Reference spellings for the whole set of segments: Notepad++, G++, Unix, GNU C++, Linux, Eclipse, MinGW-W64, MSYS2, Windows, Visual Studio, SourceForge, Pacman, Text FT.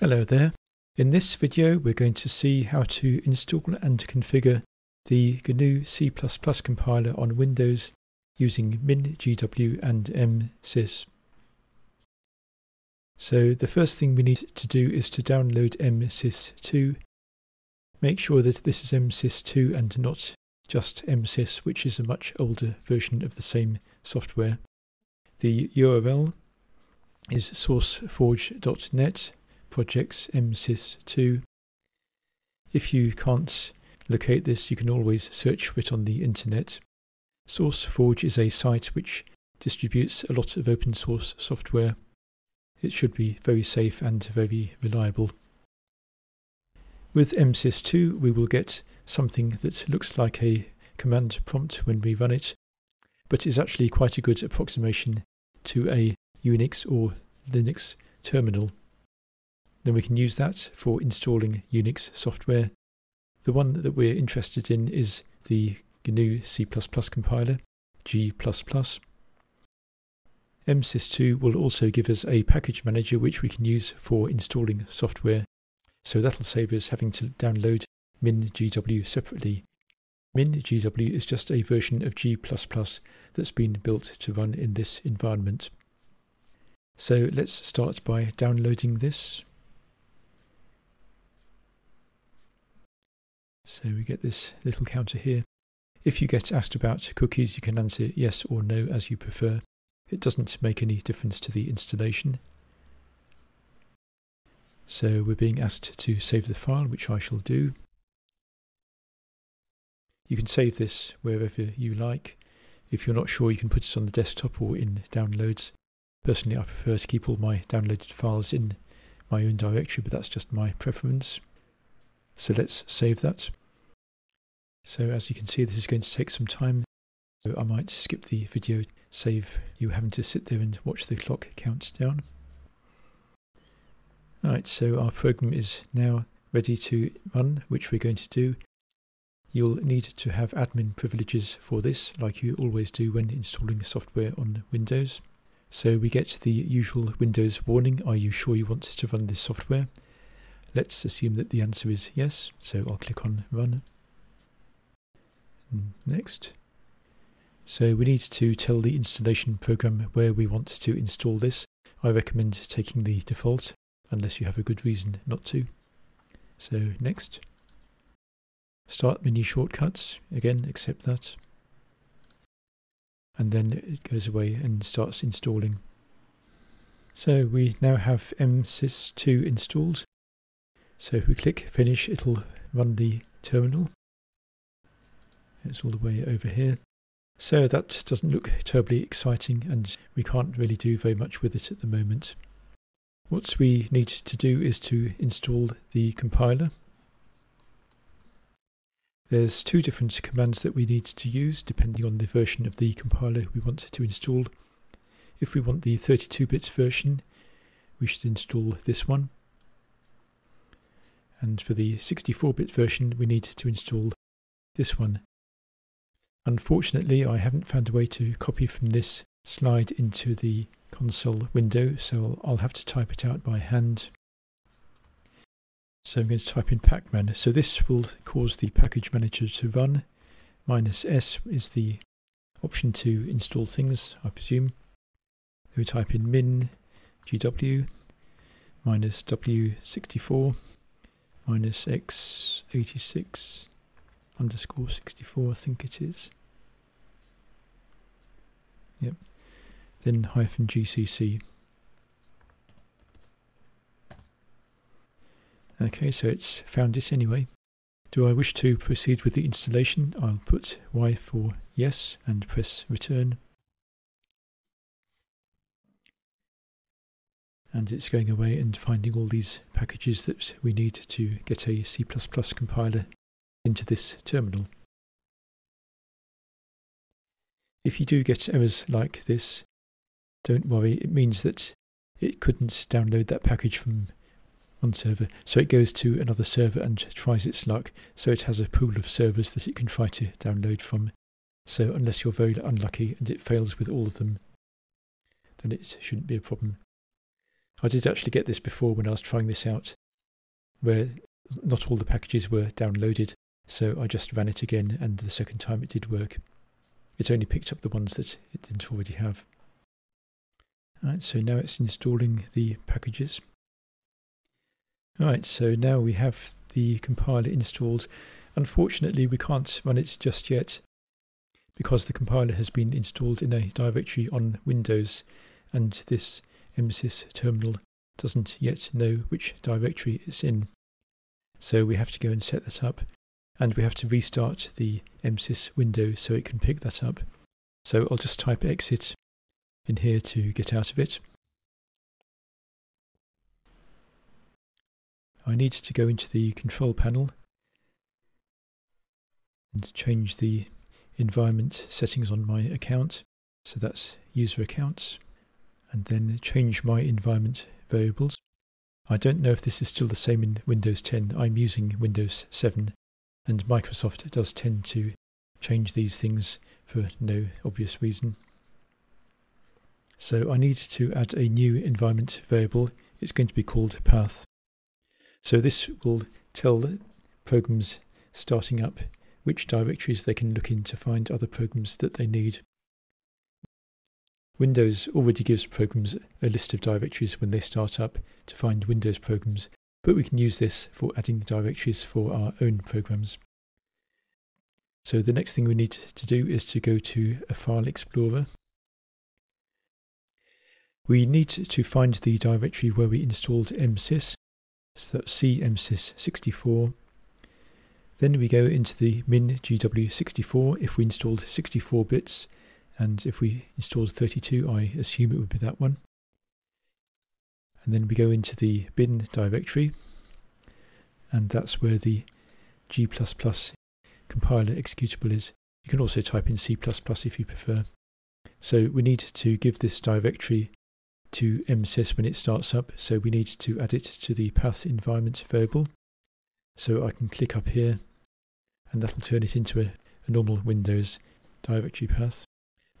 Hello there. In this video we're going to see how to install and configure the GNU C++ compiler on Windows using MinGW and MSYS. So the first thing we need to do is to download MSYS2. Make sure that this is MSYS2 and not just MSYS, which is a much older version of the same software. The URL is sourceforge.net/projects/msys2. If you can't locate this, you can always search for it on the internet. SourceForge is a site which distributes a lot of open source software. It should be very safe and very reliable. With MSYS2 we will get something that looks like a command prompt when we run it, but is actually quite a good approximation to a Unix or Linux terminal. Then we can use that for installing Unix software. The one that we're interested in is the GNU C++ compiler, G++. MSYS2 will also give us a package manager which we can use for installing software, so that'll save us having to download MinGW separately. MinGW is just a version of G++ that's been built to run in this environment. So let's start by downloading this. So we get this little counter here. If you get asked about cookies, you can answer yes or no as you prefer. It doesn't make any difference to the installation. So we're being asked to save the file, which I shall do. You can save this wherever you like. If you're not sure, you can put it on the desktop or in downloads. Personally, I prefer to keep all my downloaded files in my own directory, but that's just my preference. So let's save that. So as you can see, this is going to take some time, so I might skip the video, save you having to sit there and watch the clock count down. Alright, so our program is now ready to run, which we're going to do. You'll need to have admin privileges for this, like you always do when installing software on Windows. So we get the usual Windows warning, are you sure you want to run this software? Let's assume that the answer is yes, so I'll click on Run. Next. So we need to tell the installation program where we want to install this. I recommend taking the default, unless you have a good reason not to. So next. Start menu shortcuts, again accept that. And then it goes away and starts installing. So we now have MSYS2 installed. So if we click finish, it'll run the terminal. It's all the way over here. So that doesn't look terribly exciting and we can't really do very much with it at the moment. What we need to do is to install the compiler. There's two different commands that we need to use depending on the version of the compiler we want to install. If we want the 32-bit version, we should install this one. And for the 64-bit version, we need to install this one. Unfortunately, I haven't found a way to copy from this slide into the console window, so I'll have to type it out by hand. So I'm going to type in Pacman. So this will cause the package manager to run. -S is the option to install things, I presume. We type in MinGW -W64 -X86_64, I think it is. Yep. Then -GCC. Okay, so it's found it anyway. Do I wish to proceed with the installation? I'll put Y for yes and press return. And it's going away and finding all these packages that we need to get a C++ compiler into this terminal. If you do get errors like this, don't worry, it means that it couldn't download that package from one server, so it goes to another server and tries its luck, so it has a pool of servers that it can try to download from. So unless you're very unlucky and it fails with all of them, then it shouldn't be a problem. I did actually get this before when I was trying this out, where not all the packages were downloaded, so I just ran it again, and the second time it did work. It only picked up the ones that it didn't already have. Alright, so now it's installing the packages. Alright, so now we have the compiler installed. Unfortunately, we can't run it just yet because the compiler has been installed in a directory on Windows, and this MSYS terminal doesn't yet know which directory it's in. So we have to go and set that up, and we have to restart the MSYS window so it can pick that up. So I'll just type exit in here to get out of it. I need to go into the control panel and change the environment settings on my account. So that's user accounts, and then change my environment variables. I don't know if this is still the same in Windows 10. I'm using Windows 7, and Microsoft does tend to change these things for no obvious reason. So I need to add a new environment variable. It's going to be called path. So this will tell programs starting up which directories they can look in to find other programs that they need. Windows already gives programs a list of directories when they start up to find Windows programs, but we can use this for adding directories for our own programs. So the next thing we need to do is to go to a file explorer. We need to find the directory where we installed MSYS, so that's CMSYS64. Then we go into the MinGW-W64 if we installed 64 bits, and if we installed 32, I assume it would be that one. And then we go into the bin directory, and that's where the G++ compiler executable is. You can also type in C++ if you prefer. So we need to give this directory to MSYS when it starts up, so we need to add it to the path environment variable. So I can click up here, and that'll turn it into a normal Windows directory path.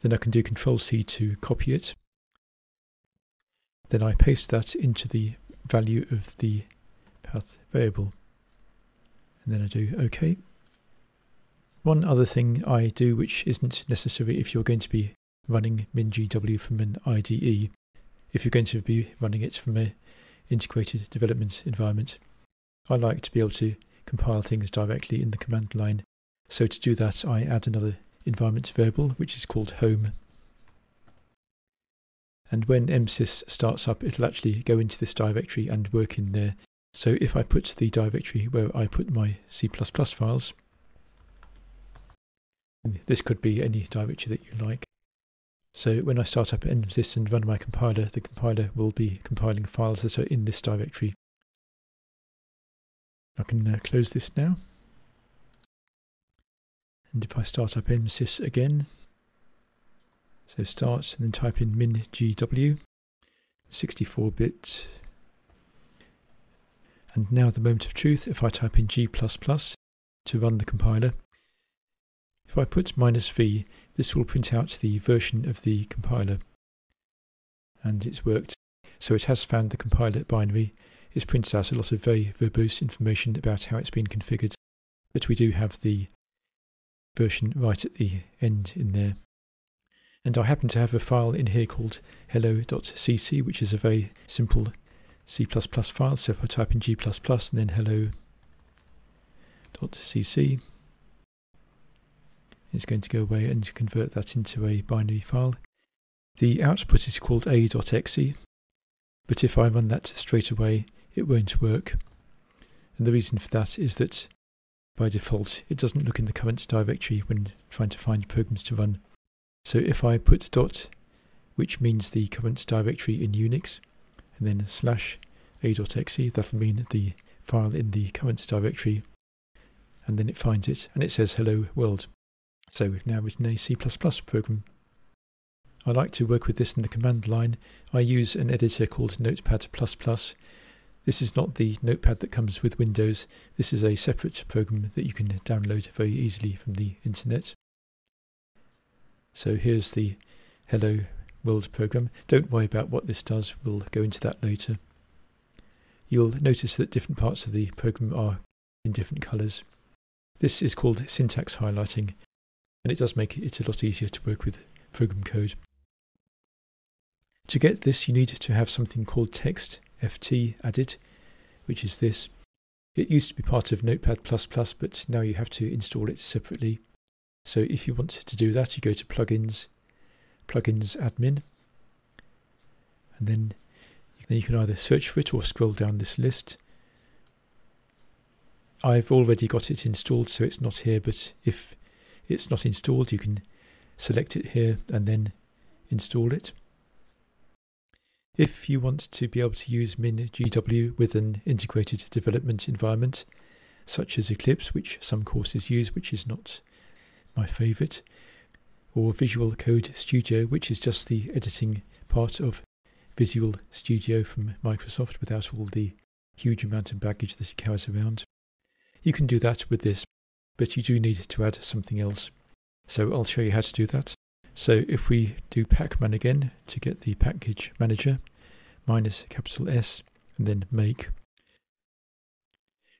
Then I can do Control-C to copy it. Then I paste that into the value of the path variable. And then I do OK. One other thing I do, which isn't necessary if you're going to be running MinGW from an IDE, if you're going to be running it from an integrated development environment. I like to be able to compile things directly in the command line. So to do that, I add another environment variable, which is called home. And when MSYS starts up, it'll actually go into this directory and work in there. So if I put the directory where I put my C++ files, and this could be any directory that you like. So when I start up MSYS and run my compiler, the compiler will be compiling files that are in this directory. I can close this now. And if I start up MSYS again, so start and then type in MinGW, 64-bit. And now the moment of truth, if I type in G++ to run the compiler, if I put -v, this will print out the version of the compiler. And it's worked. So it has found the compiler binary. It prints out a lot of very verbose information about how it's been configured, but we do have the version right at the end in there. And I happen to have a file in here called hello.cc, which is a very simple C++ file. So if I type in G++ and then hello.cc, it's going to go away and convert that into a binary file. The output is called a.exe, but if I run that straight away, it won't work. And the reason for that is that by default, it doesn't look in the current directory when trying to find programs to run. So if I put dot, which means the current directory in Unix, and then slash a.exe, that'll mean the file in the current directory, and then it finds it, and it says hello world. So we've now written a C++ program. I like to work with this in the command line. I use an editor called Notepad++. This is not the notepad that comes with Windows. This is a separate program that you can download very easily from the internet. So here's the hello world program. Don't worry about what this does, we'll go into that later. You'll notice that different parts of the program are in different colours. This is called syntax highlighting, and it does make it a lot easier to work with program code. To get this, you need to have something called Text FT added, which is this. It used to be part of Notepad++, but now you have to install it separately. So if you want to do that, you go to Plugins, Plugins Admin, and then you can either search for it or scroll down this list. I've already got it installed, so it's not here, but if it's not installed, you can select it here and then install it. If you want to be able to use MinGW with an integrated development environment, such as Eclipse, which some courses use, which is not my favourite, or Visual Studio, which is just the editing part of Visual Studio from Microsoft without all the huge amount of baggage that it carries around. You can do that with this, but you do need to add something else. So I'll show you how to do that. So if we do Pacman again to get the package manager, -S and then make.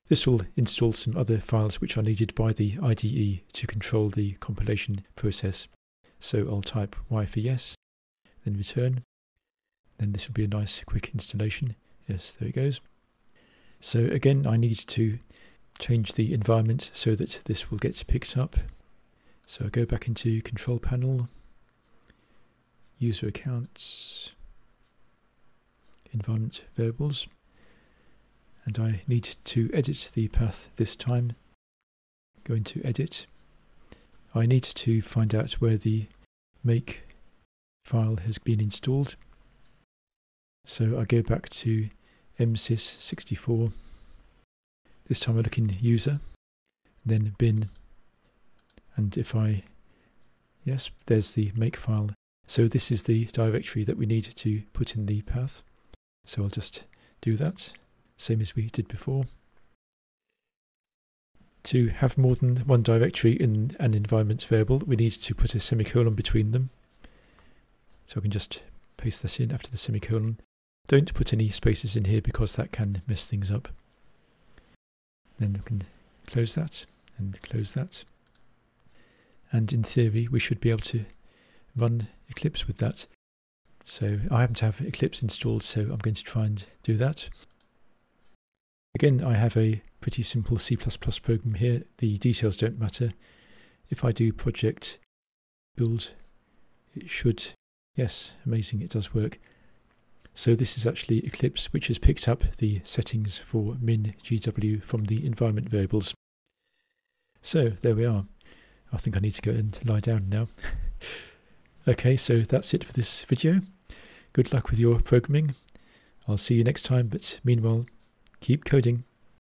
This will install some other files which are needed by the IDE to control the compilation process. So I'll type Y for yes, then return. Then this will be a nice quick installation. Yes, there it goes. So again, I need to change the environment so that this will get picked up. So I'll go back into Control Panel, User Accounts, Environment Variables, and I need to edit the path this time. Go into Edit. I need to find out where the make file has been installed. So I go back to MSYS64. This time I look in User, then Bin, and if I, yes, there's the make file. So this is the directory that we need to put in the path. So I'll just do that, same as we did before. To have more than one directory in an environment variable, we need to put a semicolon between them. So I can just paste this in after the semicolon. Don't put any spaces in here because that can mess things up. Then we can close that and close that. And in theory, we should be able to run Eclipse with that. So I happen to have Eclipse installed, so I'm going to try and do that. Again, I have a pretty simple C++ program here. The details don't matter. If I do project build, it should, yes, amazing, it does work. So this is actually Eclipse, which has picked up the settings for MinGW from the environment variables. So there we are. I think I need to go and lie down now. Okay, so that's it for this video. Good luck with your programming. I'll see you next time, but meanwhile, keep coding.